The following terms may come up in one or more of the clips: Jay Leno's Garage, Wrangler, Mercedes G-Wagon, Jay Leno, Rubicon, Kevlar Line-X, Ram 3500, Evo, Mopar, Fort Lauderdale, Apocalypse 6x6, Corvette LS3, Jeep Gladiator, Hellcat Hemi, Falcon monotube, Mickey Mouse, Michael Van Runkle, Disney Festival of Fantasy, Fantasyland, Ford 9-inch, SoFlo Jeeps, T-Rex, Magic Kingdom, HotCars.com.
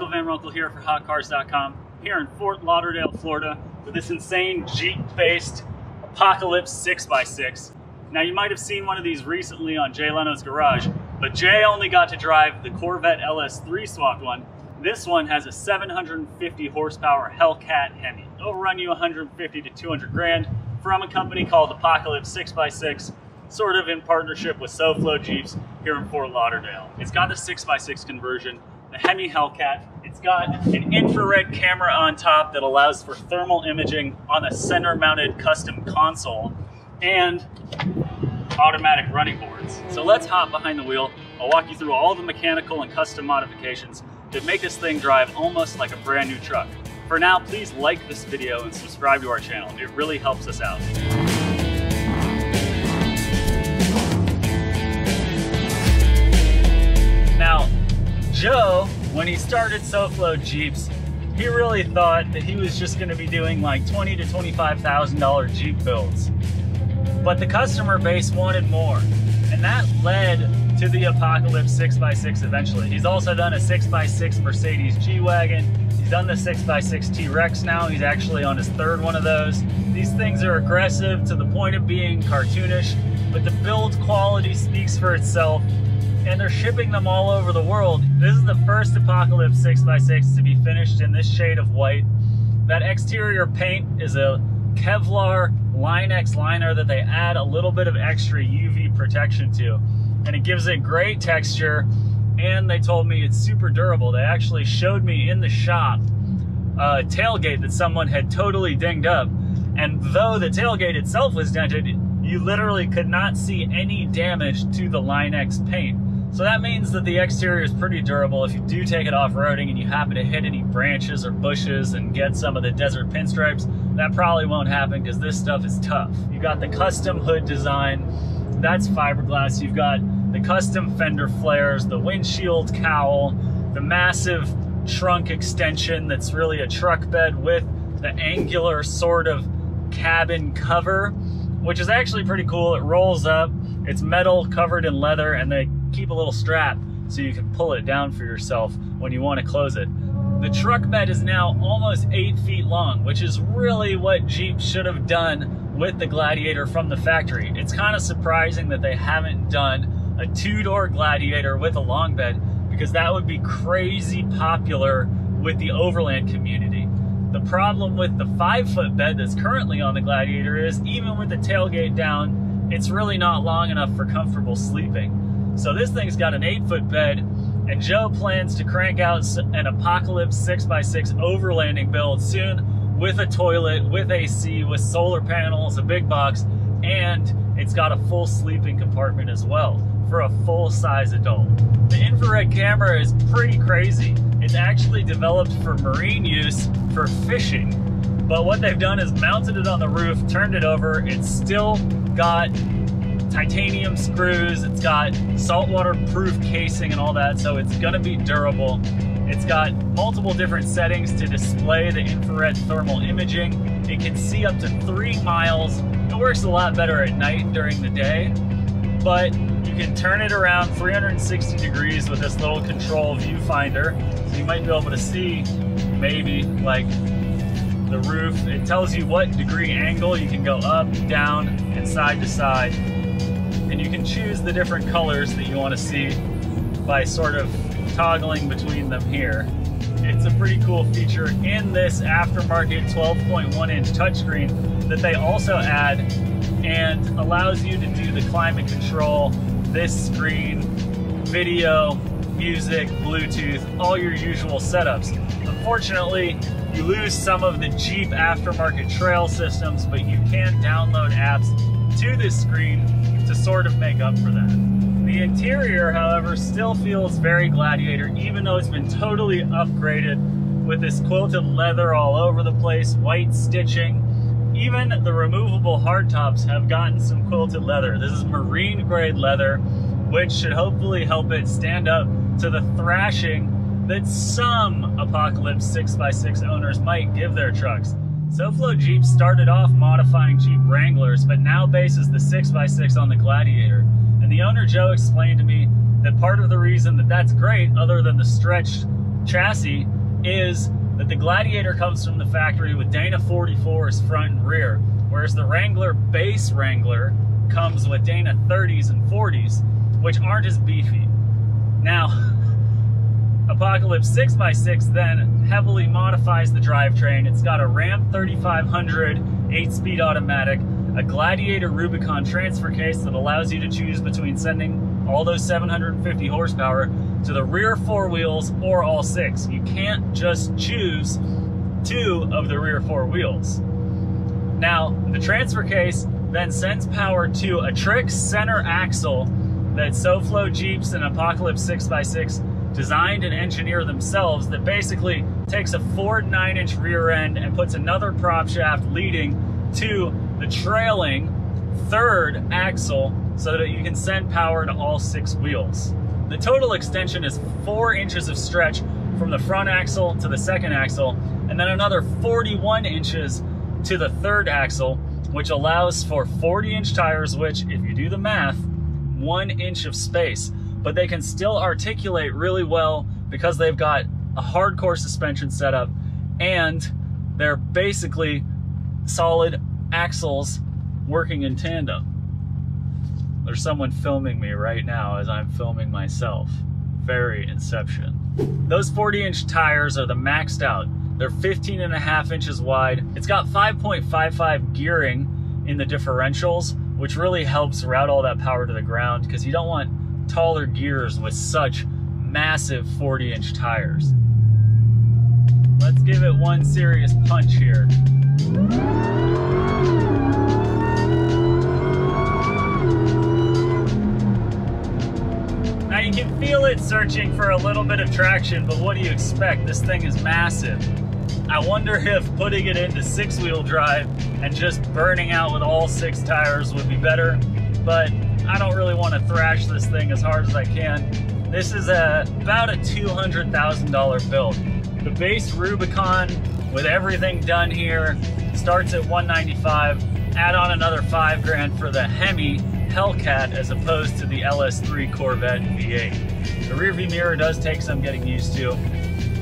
Michael Van Runkle here for HotCars.com, here in Fort Lauderdale, Florida, with this insane Jeep-based Apocalypse 6x6. Now, you might have seen one of these recently on Jay Leno's Garage, but Jay only got to drive the Corvette LS3 swapped one. This one has a 750 horsepower Hellcat Hemi. It'll run you 150 to 200 grand from a company called Apocalypse 6x6, sort of in partnership with SoFlo Jeeps here in Fort Lauderdale. It's got the 6x6 conversion, the Hemi Hellcat. It's got an infrared camera on top that allows for thermal imaging on a center-mounted custom console and automatic running boards. So let's hop behind the wheel. I'll walk you through all the mechanical and custom modifications that make this thing drive almost like a brand new truck. For now, please like this video and subscribe to our channel. It really helps us out. Now, Joe, when he started SoFlo Jeeps, he really thought that he was just gonna be doing like $20,000 to $25,000 Jeep builds. But the customer base wanted more, and that led to the Apocalypse 6x6 eventually. He's also done a 6x6 Mercedes G-Wagon. He's done the 6x6 T-Rex now. He's actually on his third one of those. These things are aggressive to the point of being cartoonish, but the build quality speaks for itself, and they're shipping them all over the world. This is the first Apocalypse 6x6 to be finished in this shade of white. That exterior paint is a Kevlar Line-X liner that they add a little bit of extra UV protection to, and it gives it great texture, and they told me it's super durable. They actually showed me in the shop a tailgate that someone had totally dinged up, and though the tailgate itself was dented, you literally could not see any damage to the Line-X paint. So that means that the exterior is pretty durable. If you do take it off-roading and you happen to hit any branches or bushes and get some of the desert pinstripes, that probably won't happen because this stuff is tough. You've got the custom hood design, that's fiberglass. You've got the custom fender flares, the windshield cowl, the massive trunk extension that's really a truck bed with the angular sort of cabin cover, which is actually pretty cool. It rolls up, it's metal covered in leather, and they keep a little strap so you can pull it down for yourself when you want to close it. The truck bed is now almost 8 feet long, which is really what Jeep should have done with the Gladiator from the factory. It's kind of surprising that they haven't done a two-door Gladiator with a long bed, because that would be crazy popular with the overland community. The problem with the 5-foot bed that's currently on the Gladiator is, even with the tailgate down, it's really not long enough for comfortable sleeping. So this thing's got an 8-foot bed, and Joe plans to crank out an Apocalypse 6x6 overlanding build soon, with a toilet, with AC, with solar panels, a big box, and it's got a full sleeping compartment as well for a full-size adult. The infrared camera is pretty crazy. It's actually developed for marine use for fishing, but what they've done is mounted it on the roof, turned it over. It's still got titanium screws, it's got saltwater proof casing and all that, so it's gonna be durable. It's got multiple different settings to display the infrared thermal imaging. It can see up to 3 miles. It works a lot better at night during the day, but you can turn it around 360 degrees with this little control viewfinder. So you might be able to see maybe like the roof. It tells you what degree angle you can go up, down, and side to side. And you can choose the different colors that you want to see by sort of toggling between them here. It's a pretty cool feature in this aftermarket 12.1-inch touchscreen that they also add, and allows you to do the climate control, this screen, video, music, Bluetooth, all your usual setups. Unfortunately, you lose some of the Jeep aftermarket trail systems, but you can download apps to this screen to sort of make up for that. The interior, however, still feels very Gladiator, even though it's been totally upgraded with this quilted leather all over the place, white stitching. Even the removable hardtops have gotten some quilted leather. This is marine grade leather, which should hopefully help it stand up to the thrashing that some Apocalypse 6x6 owners might give their trucks. SoFlo Jeeps started off modifying Jeep Wranglers, but now bases the 6x6 on the Gladiator. And the owner Joe explained to me that part of the reason that that's great, other than the stretched chassis is that the Gladiator comes from the factory with Dana 44s front and rear, whereas the Wrangler, base Wrangler, comes with Dana 30s and 40s, which aren't as beefy. Now, Apocalypse 6x6 then heavily modifies the drivetrain. It's got a Ram 3500 8-speed automatic, a Gladiator Rubicon transfer case that allows you to choose between sending all those 750 horsepower to the rear four wheels or all six. You can't just choose two of the rear four wheels. Now, the transfer case then sends power to a Trix center axle that SoFlo Jeeps and Apocalypse 6x6 designed and engineer themselves, that basically takes a Ford 9-inch rear end and puts another prop shaft leading to the trailing third axle so that you can send power to all six wheels. The total extension is 4 inches of stretch from the front axle to the second axle, and then another 41 inches to the third axle, which allows for 40-inch tires, which, if you do the math, 1 inch of space. But they can still articulate really well because they've got a hardcore suspension setup, and they're basically solid axles working in tandem. There's someone filming me right now as I'm filming myself. Very Inception. Those 40-inch tires are the maxed out. They're 15.5 inches wide. It's got 5.55 gearing in the differentials, which really helps route all that power to the ground, because you don't want taller gears with such massive 40-inch tires. Let's give it one serious punch here. Now you can feel it searching for a little bit of traction, but what do you expect? This thing is massive. I wonder if putting it into six-wheel drive and just burning out with all six tires would be better, but I don't really want to thrash this thing as hard as I can. This is about a $200,000 build. The base Rubicon with everything done here starts at $195,000. Add on another $5,000 for the Hemi Hellcat as opposed to the LS3 Corvette V8. The rear view mirror does take some getting used to,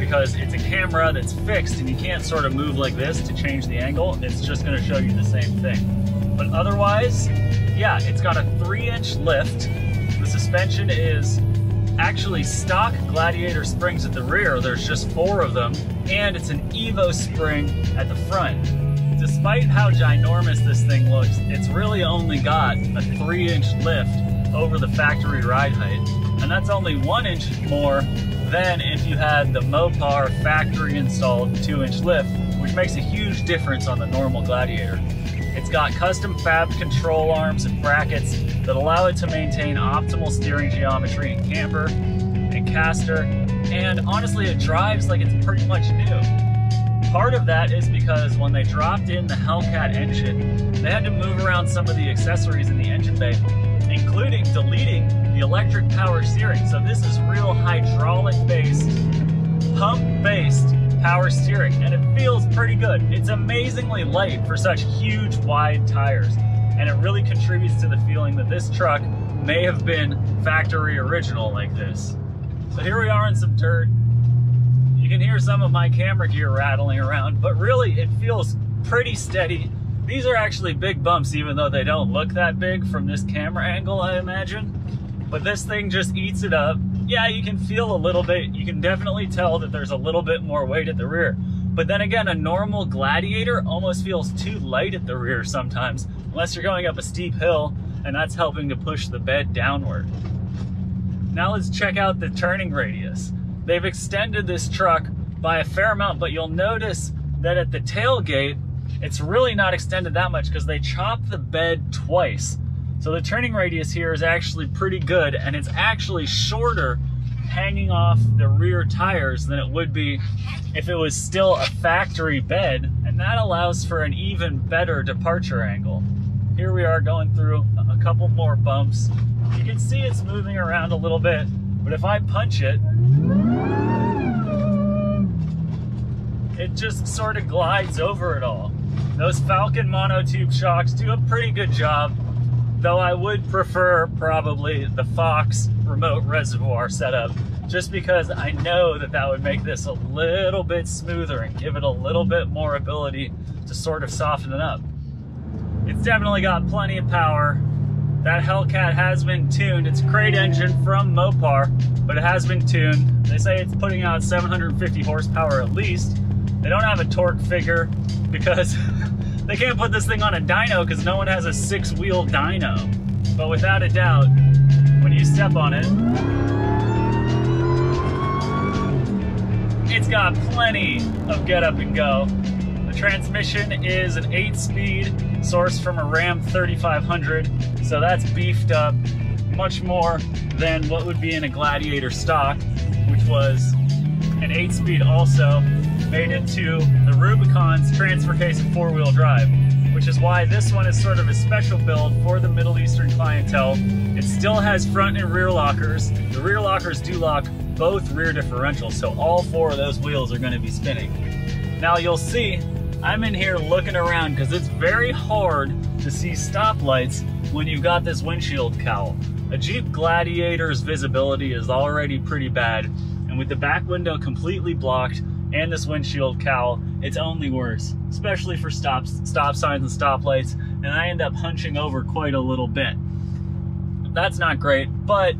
because it's a camera that's fixed and you can't sort of move like this to change the angle. It's just going to show you the same thing. But otherwise, yeah, it's got a 3-inch lift. The suspension is actually stock Gladiator springs at the rear. There's just 4 of them, and it's an Evo spring at the front. Despite how ginormous this thing looks, it's really only got a 3-inch lift over the factory ride height, and that's only 1 inch more than if you had the Mopar factory installed 2-inch lift, which makes a huge difference on the normal Gladiator. It's got custom fabbed control arms and brackets that allow it to maintain optimal steering geometry in camber and caster, and honestly it drives like it's pretty much new. Part of that is because when they dropped in the Hellcat engine, they had to move around some of the accessories in the engine bay, including deleting the electric power steering. So this is real hydraulic-based, pump-based power steering, and it feels pretty good. It's amazingly light for such huge, wide tires, and it really contributes to the feeling that this truck may have been factory original like this. So here we are in some dirt. You can hear some of my camera gear rattling around, but really it feels pretty steady. These are actually big bumps, even though they don't look that big from this camera angle, I imagine. But this thing just eats it up. Yeah, you can feel a little bit. You can definitely tell that there's a little bit more weight at the rear. But then again, a normal Gladiator almost feels too light at the rear sometimes, unless you're going up a steep hill, and that's helping to push the bed downward. Now let's check out the turning radius. They've extended this truck by a fair amount, but you'll notice that at the tailgate, it's really not extended that much because they chopped the bed twice. So the turning radius here is actually pretty good, and it's actually shorter hanging off the rear tires than it would be if it was still a factory bed, and that allows for an even better departure angle. Here we are going through a couple more bumps. You can see it's moving around a little bit, but if I punch it, it just sort of glides over it all. Those Falcon monotube shocks do a pretty good job, though I would prefer probably the Fox remote reservoir setup just because I know that that would make this a little bit smoother and give it a little bit more ability to sort of soften it up. It's definitely got plenty of power. That Hellcat has been tuned. It's a crate engine from Mopar, but it has been tuned. They say it's putting out 750 horsepower at least. They don't have a torque figure because they can't put this thing on a dyno because no one has a six-wheel dyno. But without a doubt, when you step on it, it's got plenty of get up and go. The transmission is an 8-speed sourced from a Ram 3500, so that's beefed up much more than what would be in a Gladiator stock, which was an 8-speed also, made it to the Rubicon's transfer case of 4-wheel drive, which is why this one is sort of a special build for the Middle Eastern clientele. It still has front and rear lockers. The rear lockers do lock both rear differentials, so all four of those wheels are going to be spinning. Now you'll see I'm in here looking around because it's very hard to see stoplights when you've got this windshield cowl. A Jeep Gladiator's visibility is already pretty bad, and with the back window completely blocked and this windshield cowl, it's only worse, especially for stop signs and stoplights, and I end up hunching over quite a little bit. That's not great, but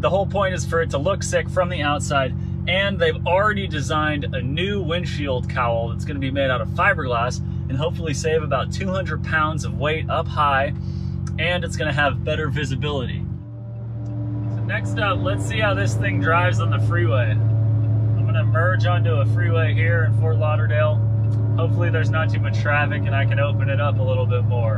the whole point is for it to look sick from the outside. And they've already designed a new windshield cowl that's going to be made out of fiberglass and hopefully save about 200 pounds of weight up high, and it's going to have better visibility. So next up, let's see how this thing drives on the freeway. I'm going to merge onto a freeway here in Fort Lauderdale. Hopefully there's not too much traffic and I can open it up a little bit more.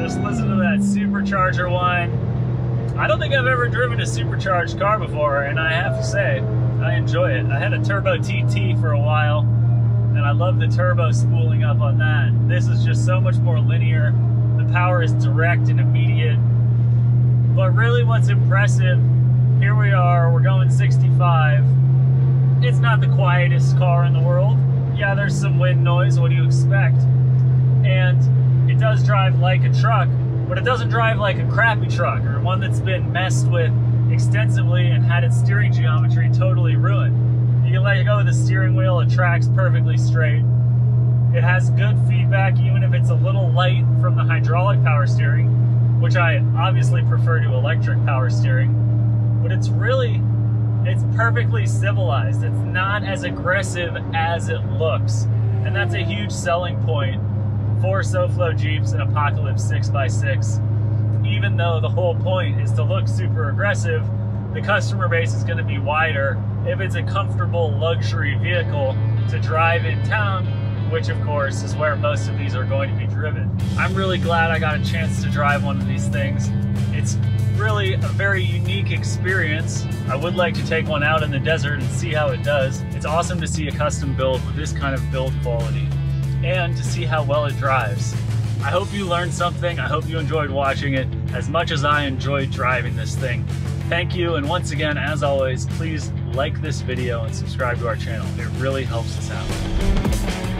Just listen to that supercharger whine. I don't think I've ever driven a supercharged car before, and I have to say, I enjoy it. I had a Turbo TT for a while, and I love the turbo spooling up on that. This is just so much more linear. The power is direct and immediate. But really what's impressive, here we are, we're going 65. It's not the quietest car in the world. Yeah, there's some wind noise, what do you expect? And it does drive like a truck, but it doesn't drive like a crappy truck or one that's been messed with extensively and had its steering geometry totally ruined. You can let go of the steering wheel, it tracks perfectly straight. It has good feedback, even if it's a little light from the hydraulic power steering, which I obviously prefer to electric power steering, but it's really, it's perfectly civilized. It's not as aggressive as it looks, and that's a huge selling point for SoFlo Jeeps and Apocalypse 6x6. Even though the whole point is to look super aggressive, the customer base is going to be wider if it's a comfortable luxury vehicle to drive in town, which of course is where most of these are going to be driven. I'm really glad I got a chance to drive one of these things. It's really a very unique experience. I would like to take one out in the desert and see how it does. It's awesome to see a custom build with this kind of build quality and to see how well it drives. I hope you learned something. I hope you enjoyed watching it as much as I enjoyed driving this thing. Thank you, and once again, as always, please like this video and subscribe to our channel. It really helps us out.